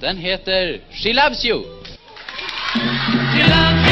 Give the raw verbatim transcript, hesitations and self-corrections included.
Den heter She Loves You. She loves you.